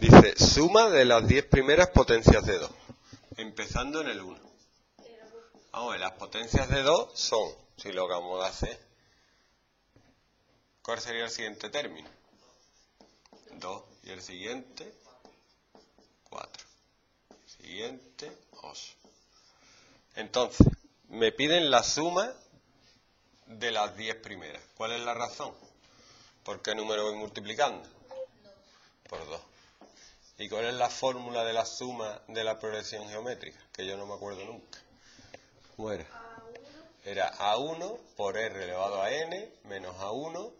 Dice, suma de las 10 primeras potencias de 2, empezando en el 1. Vamos a ver, las potencias de 2 son, si lo acomodase, ¿cuál sería el siguiente término? 2. Y el siguiente, 4. Siguiente, 8. Entonces, me piden la suma de las 10 primeras. ¿Cuál es la razón? ¿Por qué número voy multiplicando? Por 2. ¿Y cuál es la fórmula de la suma de la progresión geométrica? Que yo no me acuerdo nunca. ¿Cómo era? Era A1 por R elevado a N menos A1.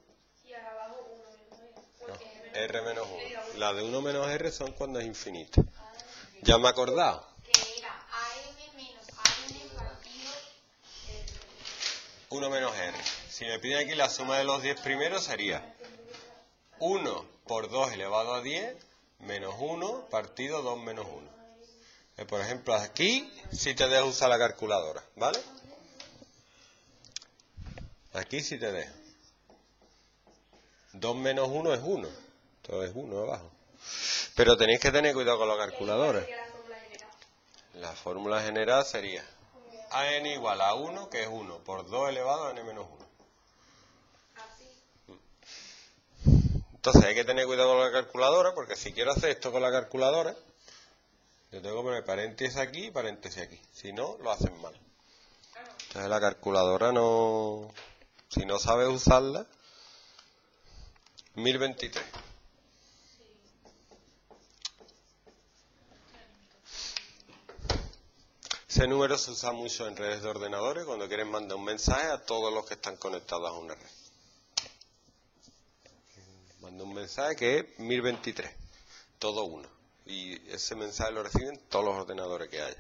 Y abajo 1 menos R. R menos 1. La de 1 menos R son cuando es infinita. ¿Ya me he acordado? Que era AM menos AN partido R. 1 menos R. Si me piden aquí la suma de los 10 primeros sería 1 por 2 elevado a 10 menos 1 partido 2 menos 1. Por ejemplo, aquí sí te dejo usar la calculadora, ¿vale? Aquí sí te dejo. 2 menos 1 es 1. Entonces es 1 abajo. Pero tenéis que tener cuidado con la calculadora. La fórmula general sería AN igual a 1, que es 1, por 2 elevado a N menos 1. Entonces hay que tener cuidado con la calculadora, porque si quiero hacer esto con la calculadora, yo tengo que poner paréntesis aquí y paréntesis aquí. Si no, lo hacen mal. Entonces la calculadora no... Si no sabes usarla... 1023. Ese número se usa mucho en redes de ordenadores cuando quieren mandar un mensaje a todos los que están conectados a una red. Mando un mensaje que es 1023, todo uno. Y ese mensaje lo reciben todos los ordenadores que haya.